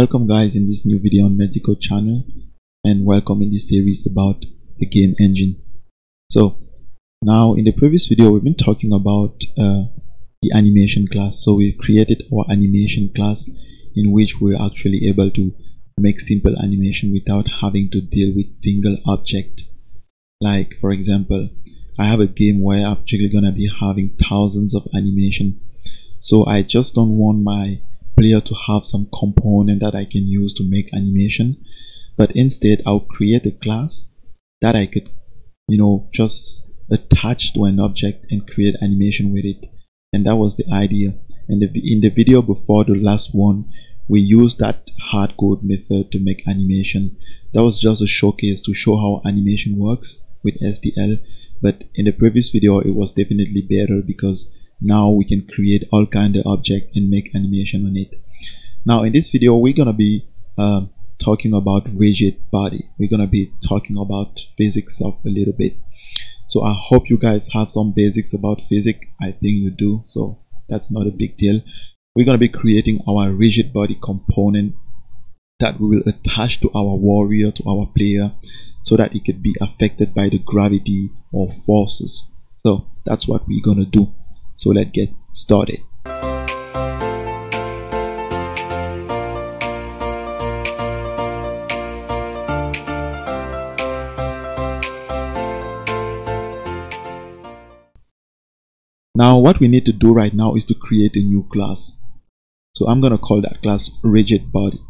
Welcome guys in this new video on Madsycode channel, and welcome in this series about the game engine. So now in the previous video we've been talking about the animation class. So we've created our animation class in which we're actually able to make simple animation without having to deal with single object. Like for example, I have a game where I'm actually gonna be having thousands of animation, so I just don't want my player to have some component that I can use to make animation, but instead I'll create a class that I could, you know, just attach to an object and create animation with it. And that was the idea. And in the video before the last one, we used that hard code method to make animation. That was just a showcase to show how animation works with SDL, but in the previous video it was definitely better because now we can create all kind of object and make animation on it. Now in this video we're gonna be talking about RigidBody. We're gonna be talking about physics of a little bit. So I hope you guys have some basics about physics. I think you do, so that's not a big deal. We're gonna be creating our RigidBody component that we will attach to our warrior, to our player, so that it could be affected by the gravity or forces. So that's what we're gonna do. So let's get started. Now what we need to do right now is to create a new class. So I'm gonna call that class RigidBody.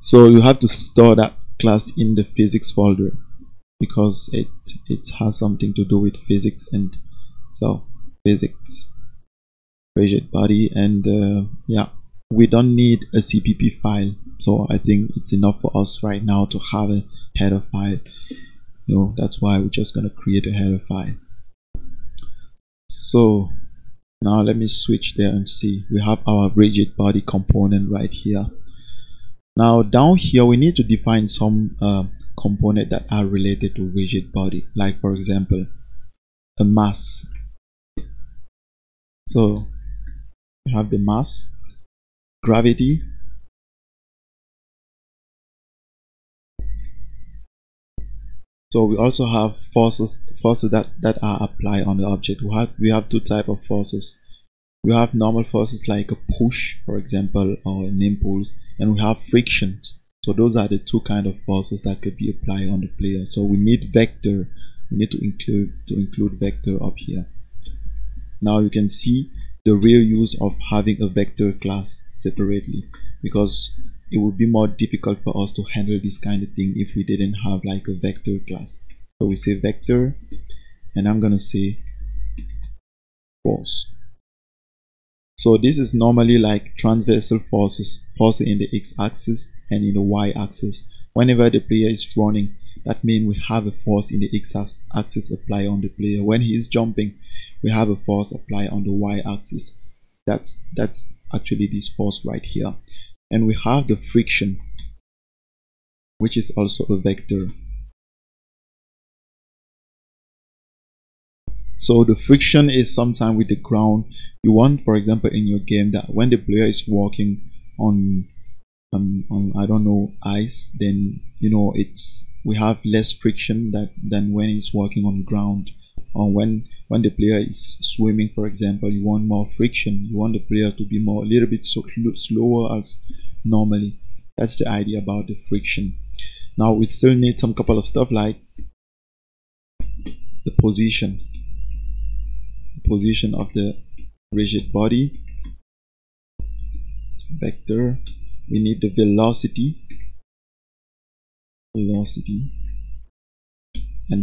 So you have to store that class in the physics folder because it has something to do with physics, and so physics RigidBody, and yeah, we don't need a CPP file, so I think it's enough for us right now to have a header file. You know, that's why we're just gonna create a header file. So now let me switch there and see, we have our RigidBody component right here. Now down here we need to define some component that are related to RigidBody, like for example a mass. So we have the mass, gravity, so we also have forces that are applied on the object. We have two types of forces. We have normal forces like a push, for example, or an impulse, and we have frictions. So those are the two kind of forces that could be applied on the player. So we need vector. We need to include vector up here. Now you can see the real use of having a vector class separately, because it would be more difficult for us to handle this kind of thing if we didn't have like a vector class. So we say vector, and I'm gonna say force. So this is normally like transversal forces in the x-axis and in the y-axis. Whenever the player is running, that means we have a force in the x-axis applied on the player. When he is jumping, we have a force applied on the y-axis. That's actually this force right here. And we have the friction, which is also a vector. So the friction is sometimes with the ground. You want, for example, in your game that when the player is walking on I don't know, ice, then you know we have less friction than when he's walking on ground. Or when the player is swimming, for example, you want more friction. You want the player to be more a little bit slower as normally. That's the idea about the friction. Now we still need some couple of stuff like the position. Position of the RigidBody vector. We need the velocity, and we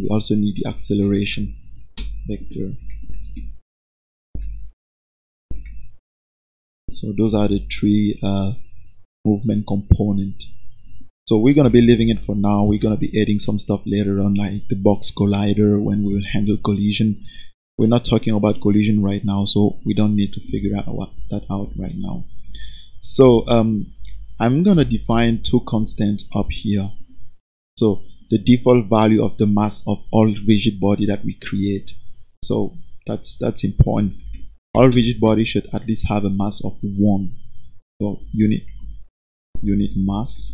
also need the acceleration vector. So those are the three movement component. So we're gonna be leaving it for now. We're gonna be adding some stuff later on, like the box collider, when we will handle collision. We're not talking about collision right now, so we don't need to figure out that out right now. So I'm gonna define two constants up here. So the default value of the mass of all RigidBody that we create. So that's important. All RigidBody should at least have a mass of 1. So unit mass,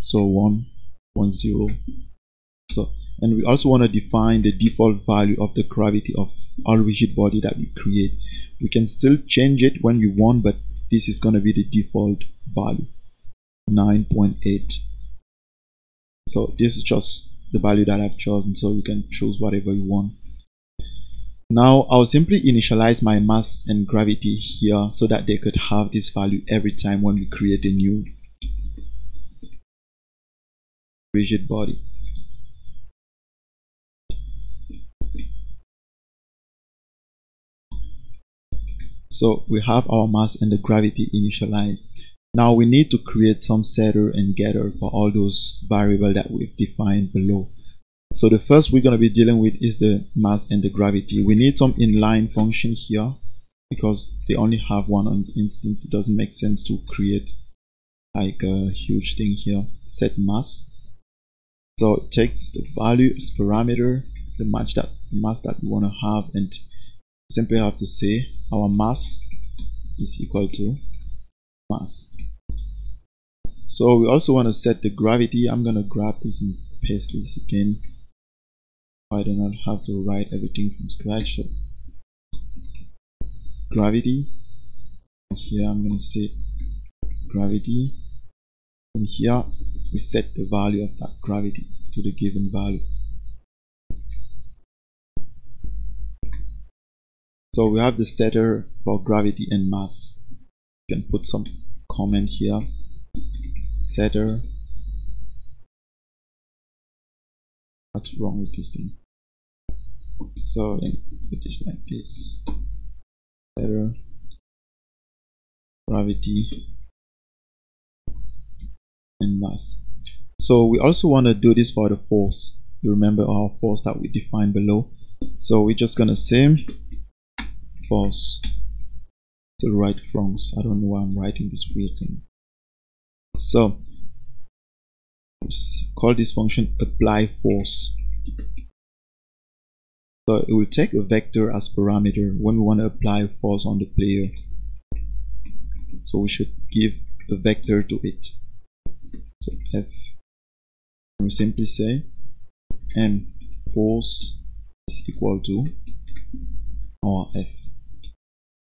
so 110. So, and we also want to define the default value of the gravity of our rigid body that we create. We can still change it when we want, but this is going to be the default value, 9.8. so this is just the value that I've chosen, so you can choose whatever you want. Now I'll simply initialize my mass and gravity here so that they could have this value every time when we create a new rigid body. So we have our mass and the gravity initialized. Now we need to create some setter and getter for all those variables that we've defined below. So the first we're going to be dealing with is the mass and the gravity. We need some inline function here because they only have one on the instance. It doesn't make sense to create like a huge thing here. Set mass. So it takes the value as parameter, the match that mass that we want to have, and simply have to say our mass is equal to mass. So we also want to set the gravity. I'm going to grab this and paste this again. I do not have to write everything from scratch. So gravity, here I'm going to say gravity, and here we set the value of that gravity to the given value. So we have the setter for gravity and mass. You can put some comment here, setter. What's wrong with this thing? So then put this like this, error, gravity and mass. So we also want to do this for the force. You remember our force that we defined below. So we're just gonna say force to write from. I don't know why I'm writing this weird thing. So call this function apply force. So it will take a vector as parameter when we want to apply force on the player. So we should give a vector to it. So F, and we simply say M force is equal to our F.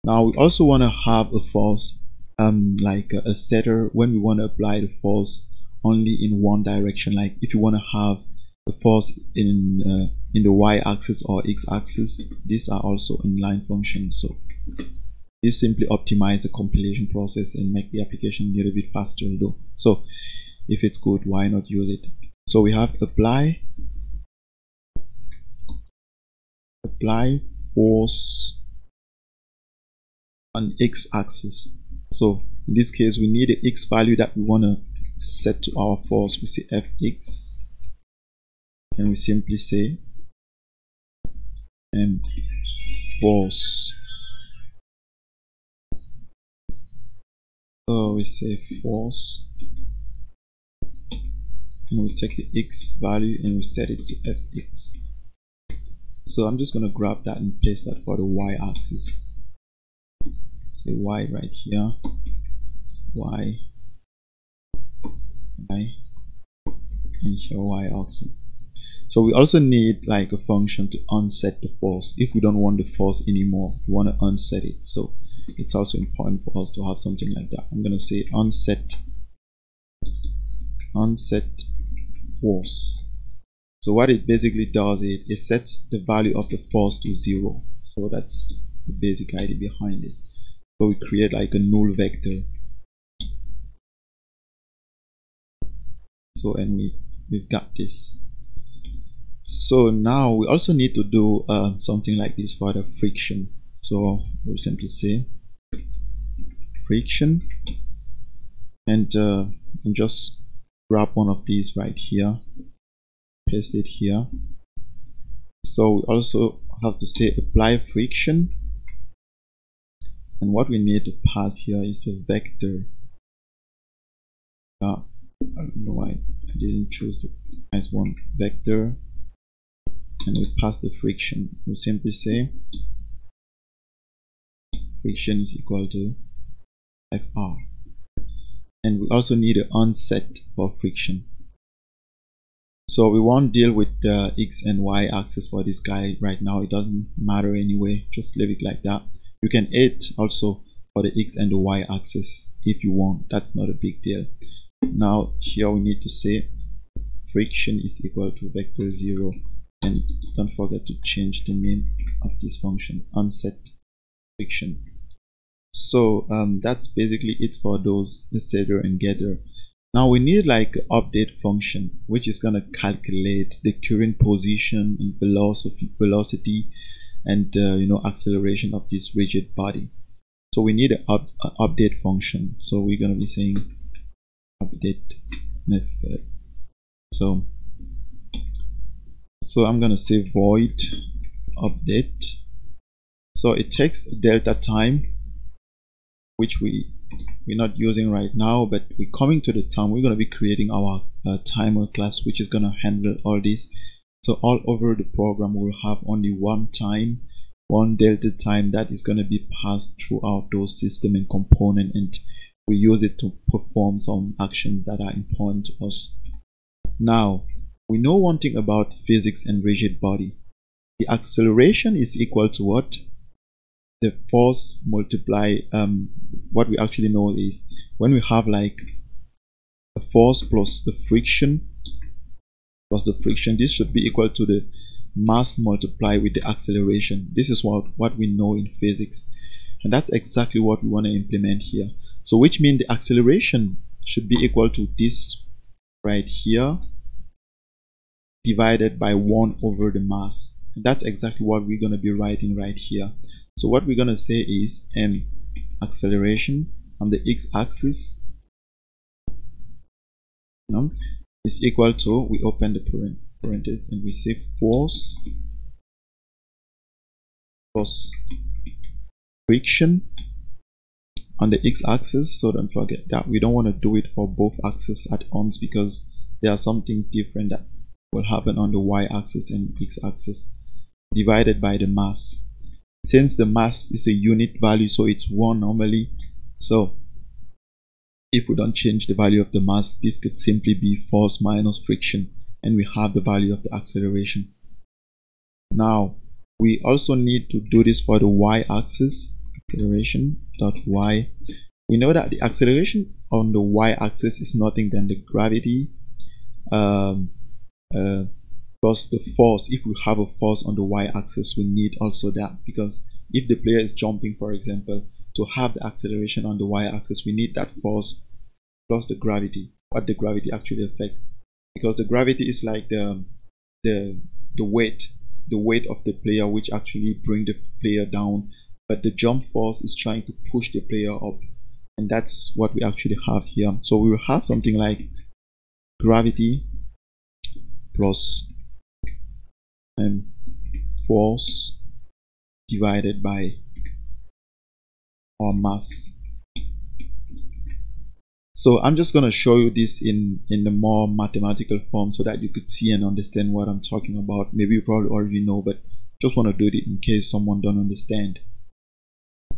Now we also want to have a force, like a setter when we want to apply the force only in one direction. Like if you want to have the force in the y-axis or x-axis, these are also inline functions. So this simply optimizes the compilation process and make the application a little bit faster though. So if it's good, why not use it? So we have apply force on x-axis. So in this case we need the x value that we want to set to our force. We say fx, and we simply say m force. So we say force, and we take the x value and we set it to fx. So I'm just gonna grab that and paste that for the y-axis. Say y right here, y, and here y-axis. So we also need like a function to unset the force if we don't want the force anymore. We want to unset it, so it's also important for us to have something like that. I'm gonna say unset force. So what it basically does is it sets the value of the force to 0. So that's the basic idea behind this. So we create like a null vector. So and we've got this. So now we also need to do something like this for the friction. So we'll simply say friction, and just grab one of these right here, paste it here. So we also have to say apply friction, and what we need to pass here is a vector. I don't know why I didn't choose the nice one, vector, and we pass the friction. We simply say friction is equal to FR. And we also need an onset for friction. So we won't deal with the X and Y axis for this guy right now. It doesn't matter anyway. Just leave it like that. You can add also for the X and the Y axis if you want. That's not a big deal. Now here we need to say friction is equal to vector 0. And don't forget to change the name of this function, onset friction. So that's basically it for those setter and getter. Now we need like an update function which is going to calculate the current position and velocity and you know, acceleration of this rigid body. So we need an update function. So we're going to be saying update method. So I'm going to say void update. So it takes delta time, which we're not using right now, but we're coming to the time. We're going to be creating our timer class, which is going to handle all this. So all over the program, we'll have only one time, one delta time that is going to be passed throughout those system and component, and we use it to perform some actions that are important to us. Now, we know one thing about physics and rigid body. The acceleration is equal to what? The force multiply, what we actually know is when we have like a force plus the friction this should be equal to the mass multiplied with the acceleration. This is what we know in physics, and that's exactly what we want to implement here. So which means the acceleration should be equal to this right here divided by 1 over the mass, and that's exactly what we're going to be writing right here. So what we're going to say is m acceleration on the x-axis is equal to, we open the parenthesis and we say force plus friction on the x-axis. So don't forget that we don't want to do it for both axes at once, because there are some things different that will happen on the y-axis and x-axis, divided by the mass. Since the mass is a unit value, so it's 1 normally, so if we don't change the value of the mass, this could simply be force minus friction, and we have the value of the acceleration. Now we also need to do this for the y-axis, acceleration dot y. We know that the acceleration on the y-axis is nothing than the gravity plus the force. If we have a force on the y-axis, we need also that, because if the player is jumping, for example, to have the acceleration on the y-axis, we need that force plus the gravity, what the gravity actually affects, because the gravity is like the weight of the player, which actually bring the player down, but the jump force is trying to push the player up, and that's what we actually have here. So we will have something like gravity plus and force divided by our mass. So I'm just going to show you this in the more mathematical form so that you could see and understand what I'm talking about. Maybe you probably already know, but just want to do it in case someone don't understand.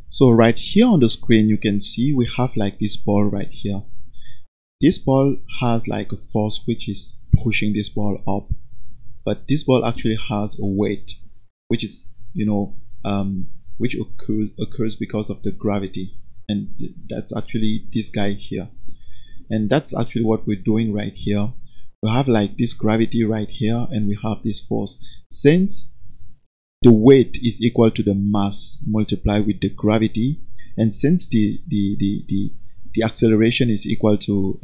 So right here on the screen, you can see we have like this ball right here. This ball has like a force which is pushing this ball up, but this ball actually has a weight which is, you know, which occurs because of the gravity, and that's actually this guy here, and that's actually what we're doing right here. We have like this gravity right here, and we have this force. Since the weight is equal to the mass multiplied with the gravity, and since the acceleration is equal to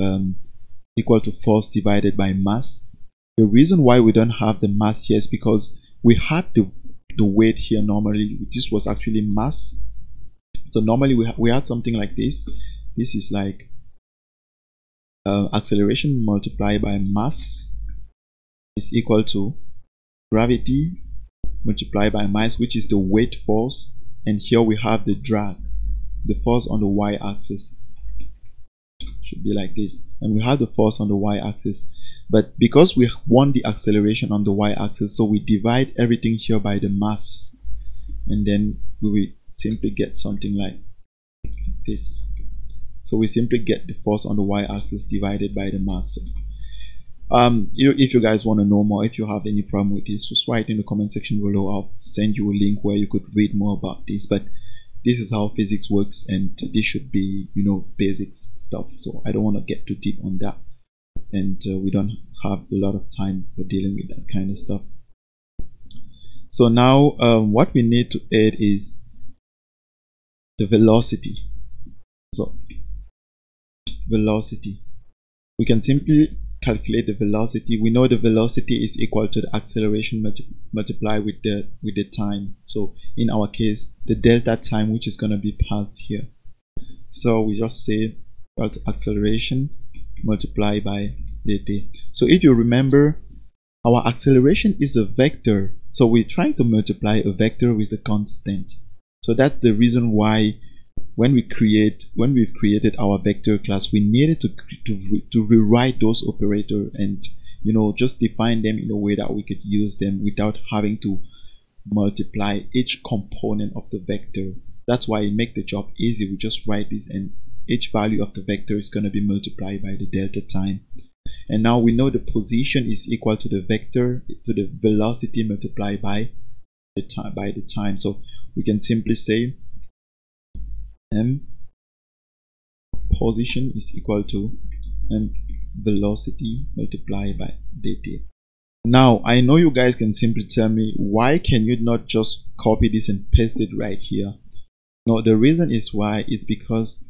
force divided by mass, the reason why we don't have the mass here is because we had the weight here. Normally this was actually mass, so normally we had something like this. This is like acceleration multiplied by mass is equal to gravity multiplied by mass, which is the weight force, and here we have the drag, the force on the y-axis should be like this, and we have the force on the y-axis, but because we want the acceleration on the y-axis, so we divide everything here by the mass, and then we will simply get something like this. So we simply get the force on the y-axis divided by the mass. If you guys want to know more, if you have any problem with this, just write in the comment section below. I'll send you a link where you could read more about this. But this is how physics works, and this should be, you know, basics stuff. So I don't want to get too deep on that, and we don't have a lot of time for dealing with that kind of stuff. So now what we need to add is the velocity. So velocity, we can simply calculate the velocity. We know the velocity is equal to the acceleration multiplied with the time. So in our case, the delta time, which is going to be passed here. So we just say acceleration multiplied by dt. So if you remember, our acceleration is a vector, so we're trying to multiply a vector with a constant. So that's the reason why when we've created our vector class, we needed to rewrite those operators and, you know, just define them in a way that we could use them without having to multiply each component of the vector. That's why it makes the job easy. We just write this, and each value of the vector is going to be multiplied by the delta time. And now we know the position is equal to the vector to the velocity multiplied by the time. So we can simply say m position is equal to m velocity multiplied by dt. Now I know you guys can simply tell me, why can you not just copy this and paste it right here? No, the reason is why, it's because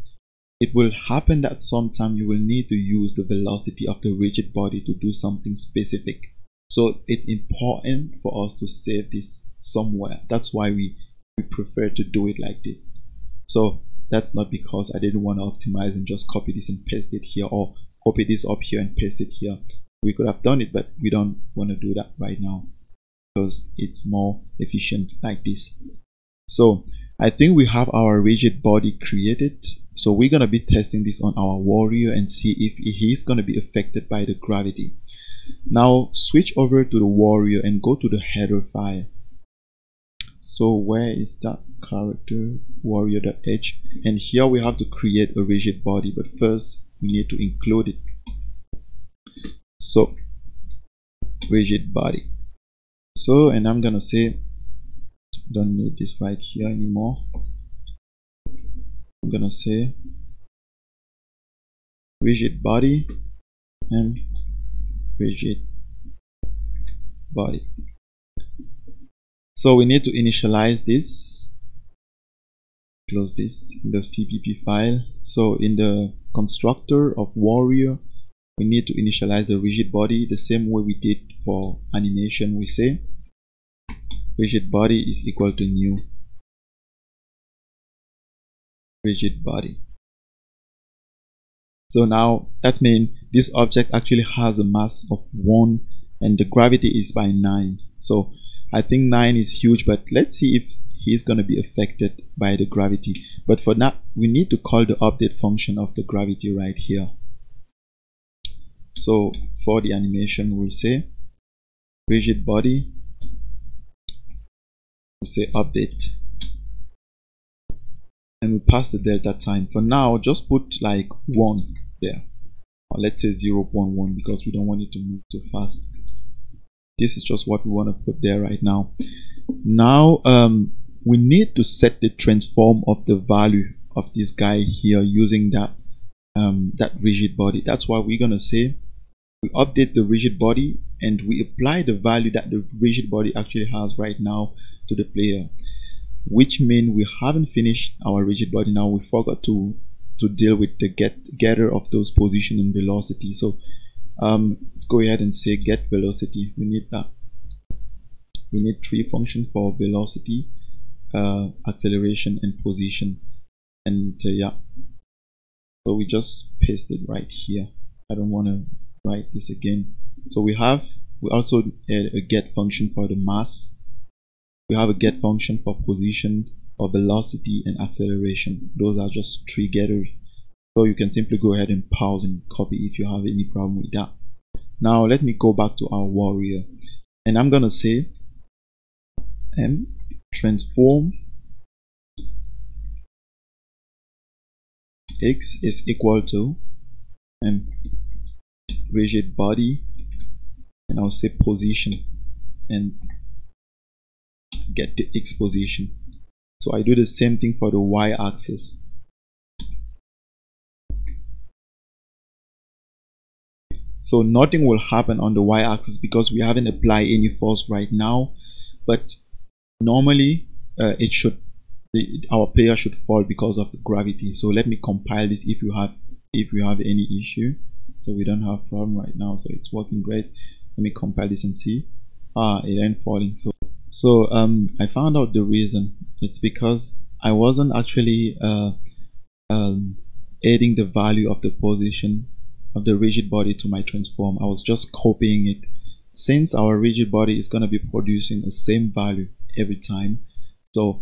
it will happen that sometime you will need to use the velocity of the rigid body to do something specific. So it's important for us to save this somewhere. That's why we prefer to do it like this. So that's not because I didn't want to optimize and just copy this and paste it here, or copy this up here and paste it here. We could have done it, but we don't want to do that right now because it's more efficient like this. So I think we have our rigid body created. So we're going to be testing this on our warrior and see if he's going to be affected by the gravity. Now switch over to the warrior and go to the header file. So where is that character? Warrior.h. And here we have to create a rigid body, but first we need to include it. So rigid body. So, and I'm going to say, don't need this right here anymore. I'm gonna say rigid body and rigid body. So we need to initialize this. Close this in the cpp file. So in the constructor of warrior, we need to initialize the rigid body the same way we did for animation. We say rigid body is equal to new rigid body. So now that means this object actually has a mass of 1 and the gravity is by 9. So I think 9 is huge, but let's see if he's going to be affected by the gravity. But for that, we need to call the update function of the gravity right here. So for the animation, we'll say rigid body, we'll say update, and we pass the delta time. For now, just put like 1 there, or let's say 0.1, because we don't want it to move too fast. This is just what we want to put there right now. Now we need to set the transform of the value of this guy here using that that rigid body. That's why we're gonna say we update the rigid body and we apply the value that the rigid body actually has right now to the player, which means we haven't finished our rigid body. Now we forgot to deal with the getter of those position and velocity. So let's go ahead and say get velocity. We need that. We need 3 functions for velocity, acceleration, and position. And yeah, so we just paste it right here. I don't want to write this again. So we also add a get function for the mass. We have a get function for position, or velocity, and acceleration. Those are just 3 getters. So you can simply go ahead and pause and copy if you have any problem with that. Now let me go back to our warrior, and I'm gonna say m transform x is equal to, and rigid body, and I'll say position, and get the x position. So I do the same thing for the y axis. So nothing will happen on the y axis because we haven't applied any force right now, but normally it should, our player should fall because of the gravity. So let me compile this if you have any issue. So we don't have problem right now, so it's working great. Let me compile this and see. Ah, it ain't falling. So I found out the reason. It's because I wasn't actually adding the value of the position of the rigid body to my transform. I was just copying it. Since our rigid body is going to be producing the same value every time, so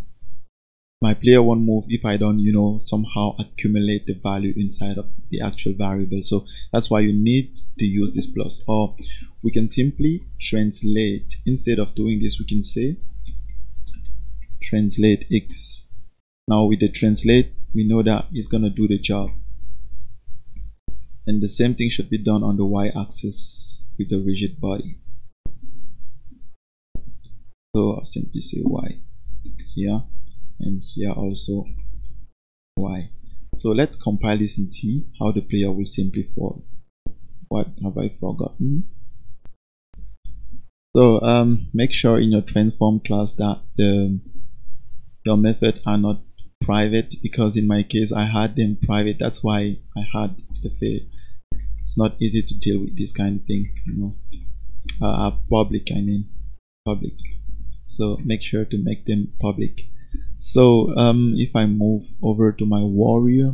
my player won't move if I don't, you know, somehow accumulate the value inside of the actual variable. So that's why you need to use this plus. Or we can simply translate. Instead of doing this, we can say translate x. Now with the translate, we know that it's going to do the job. And the same thing should be done on the y-axis with the rigid body. So I'll simply say y here, and here also y. So let's compile this and see how the player will simply fall. What have I forgotten? So make sure in your transform class that your methods are not private, because in my case I had them private. That's why I had the fail. It's not easy to deal with this kind of thing, you know. Public, I mean public. So make sure to make them public. So if I move over to my Warrior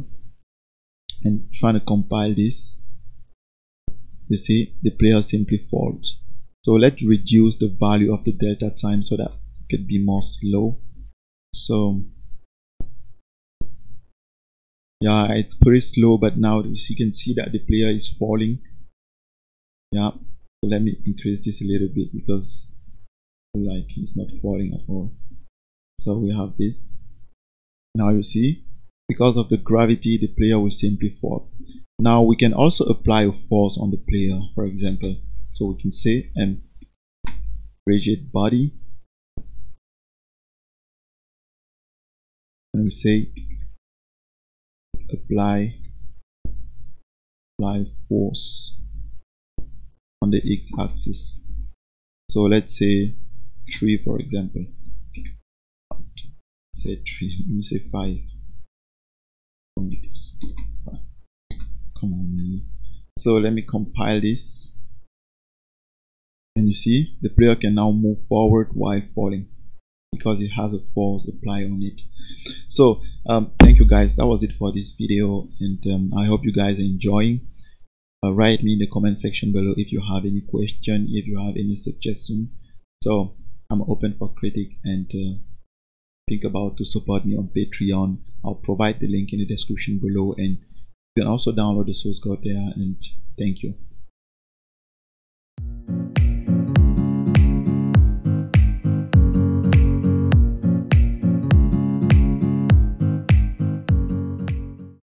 and try to compile this, you see the player simply falls. So let's reduce the value of the delta time so that it could be more slow. So yeah, it's pretty slow, but now you can see that the player is falling. Yeah, so let me increase this a little bit because like it's not falling at all. So we have this. Now you see, because of the gravity, the player will simply fall. Now we can also apply a force on the player, for example. So we can say rigid body, and we say apply force on the x-axis. So let's say 3, for example. Say 3, let me say 5. Don't do this. 5. Come on, man. So let me compile this, and you see the player can now move forward while falling because it has a force applied on it. So thank you guys, that was it for this video, and I hope you guys are enjoying. Write me in the comment section below if you have any question, if you have any suggestion. So I'm open for critique, and think about to support me on Patreon. I'll provide the link in the description below, and you can also download the source code there. And thank you.